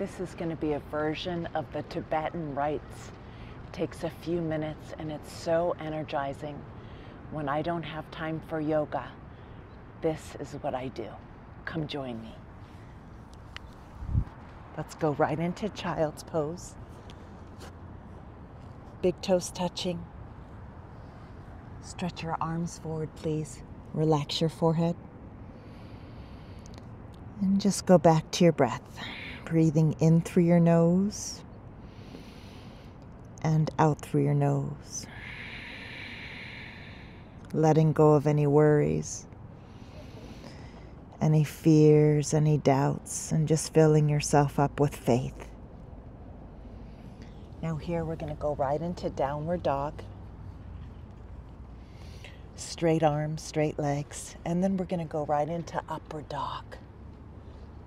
This is going to be a version of the Tibetan rites. It takes a few minutes and it's so energizing. When I don't have time for yoga, this is what I do. Come join me. Let's go right into child's pose. Big toes touching. Stretch your arms forward, please. Relax your forehead. And just go back to your breath. Breathing in through your nose and out through your nose. Letting go of any worries, any fears, any doubts, and just filling yourself up with faith. Now here we're going to go right into downward dog. Straight arms, straight legs, and then we're going to go right into upward dog.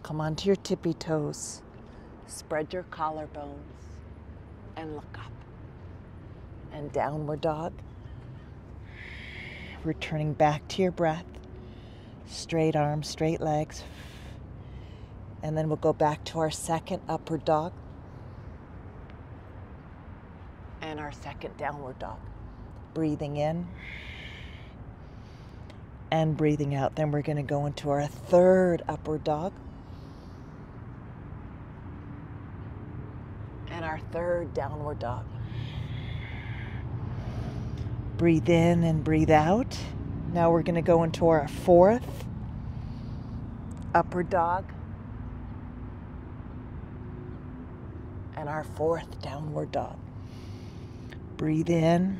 Come onto your tippy toes, spread your collarbones, and look up. And downward dog. Returning back to your breath. Straight arms, straight legs. And then we'll go back to our second upward dog and our second downward dog. Breathing in and breathing out. Then we're going to go into our third upward dog and our third downward dog. Breathe in and breathe out. Now we're going to go into our fourth upward dog and our fourth downward dog. Breathe in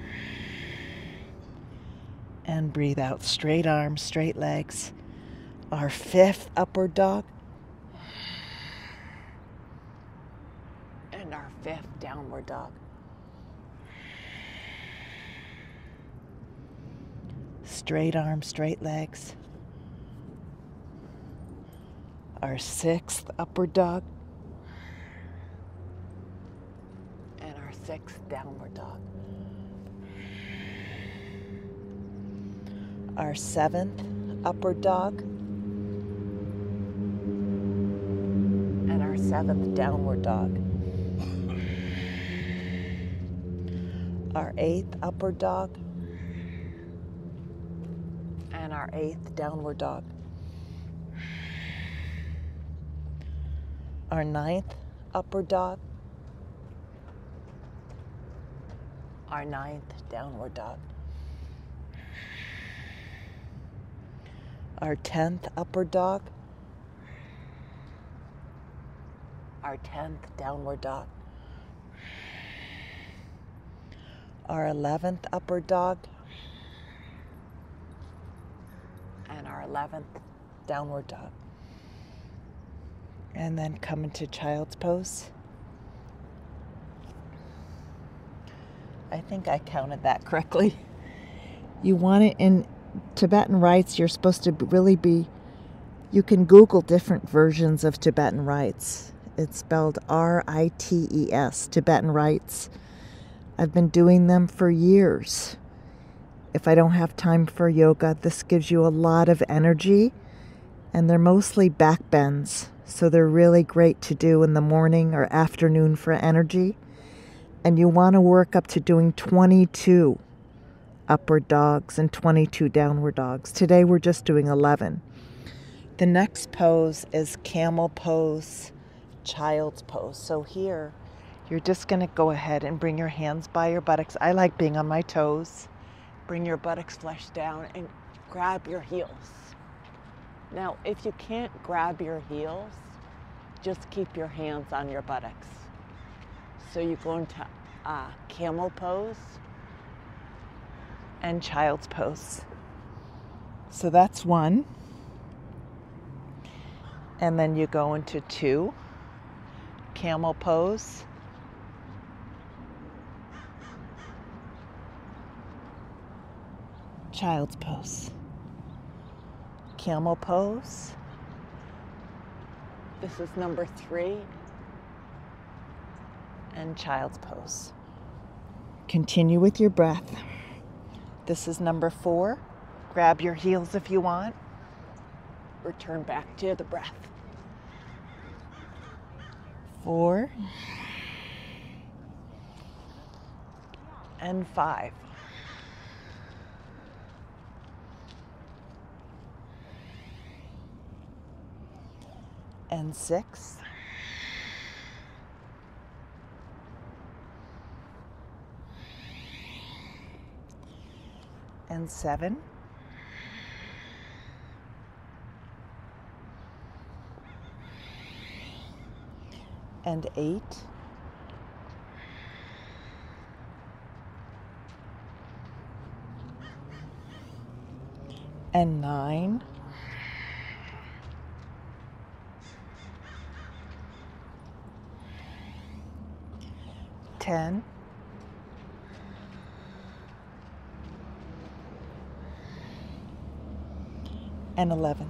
and breathe out. Straight arms, straight legs. Our fifth upward dog and our fifth downward dog. Straight arms, straight legs. Our sixth upward dog. And our sixth downward dog. Our seventh upward dog. And our seventh downward dog. Our eighth upward dog. And our eighth downward dog. Our ninth upward dog. Our ninth downward dog. Our tenth upward dog. Our tenth downward dog. Our 11th upward dog. 11th downward dog. And then come into child's pose. I think I counted that correctly. You want it in Tibetan rites. You're supposed to really be, you can Google different versions of Tibetan rites. It's spelled R-I-T-E-S, Tibetan rites. I've been doing them for years. If I don't have time for yoga, this gives you a lot of energy, and they're mostly back bends, so they're really great to do in the morning or afternoon for energy. And you want to work up to doing 22 upward dogs and 22 downward dogs. Today we're just doing 11. The next pose is camel pose, child's pose. So here, you're just going to go ahead and bring your hands by your buttocks. I like being on my toes. Bring your buttocks flush down and grab your heels. Now, if you can't grab your heels, just keep your hands on your buttocks. So you go into camel pose and child's pose. So that's one. And then you go into two, camel pose. Child's pose, camel pose. This is number 3, and child's pose. Continue with your breath. This is number 4. Grab your heels if you want. Return back to the breath. 4 and 5. And 6. And 7. And 8. And 9. Ten and 11.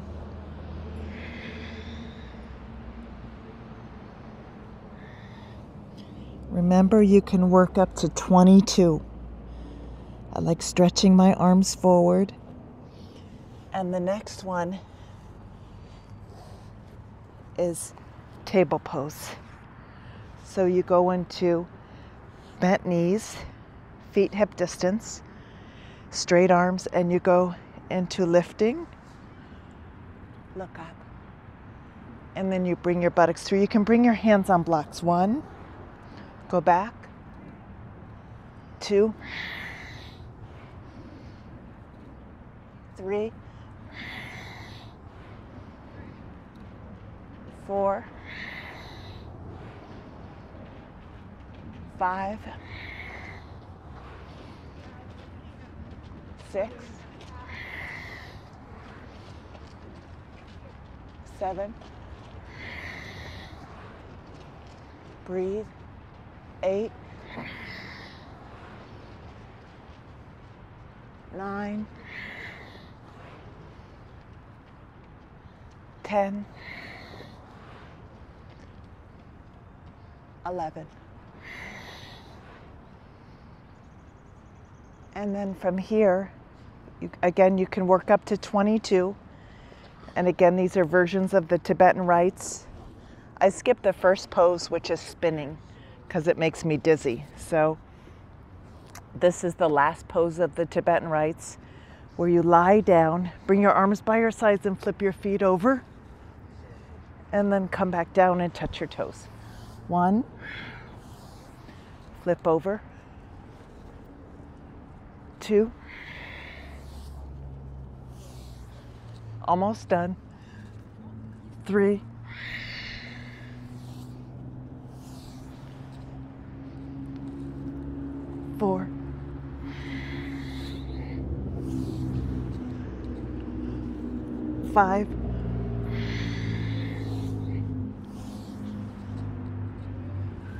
Remember, you can work up to 22. I like stretching my arms forward. And the next one is table pose. So you go into bent knees, feet hip distance, straight arms, and you go into lifting, look up, and then you bring your buttocks through. You can bring your hands on blocks. 1, go back, 2, 3, 4, 5, 6, 7, breathe, 8, 9, 10, 11. And then from here, you can work up to 22. And again, these are versions of the Tibetan rites. I skipped the first pose, which is spinning, because it makes me dizzy. So this is the last pose of the Tibetan rites, where you lie down, bring your arms by your sides and flip your feet over, and then come back down and touch your toes. 1, flip over. 2, almost done, 3, 4, 5,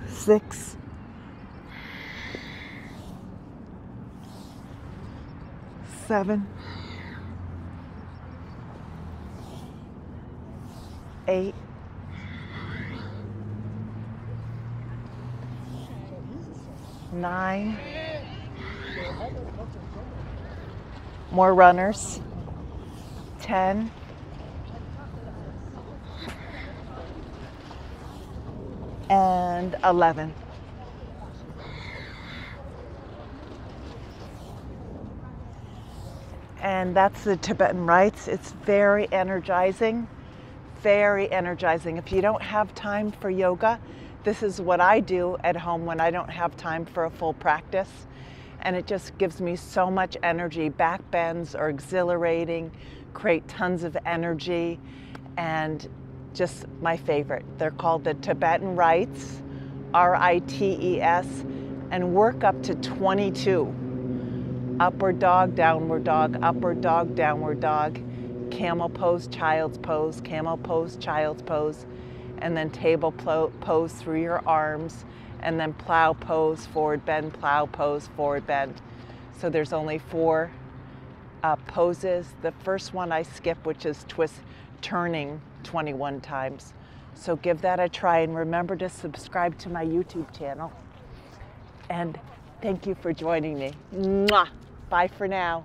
6, 7, 8, 9, more runners, 10, 11. And that's the Tibetan rites. It's very energizing, very energizing. If you don't have time for yoga, this is what I do at home when I don't have time for a full practice. And it just gives me so much energy. Back bends are exhilarating, create tons of energy, and just my favorite. They're called the Tibetan rites, R-I-T-E-S, and work up to 22. Upward dog, downward dog, camel pose, child's pose, and then table pose through your arms, and then plow pose, forward bend, plow pose, forward bend. So there's only 4 poses. The first one I skip, which is twist, turning 21 times. So give that a try, and remember to subscribe to my YouTube channel. And thank you for joining me. Mwah! Bye for now.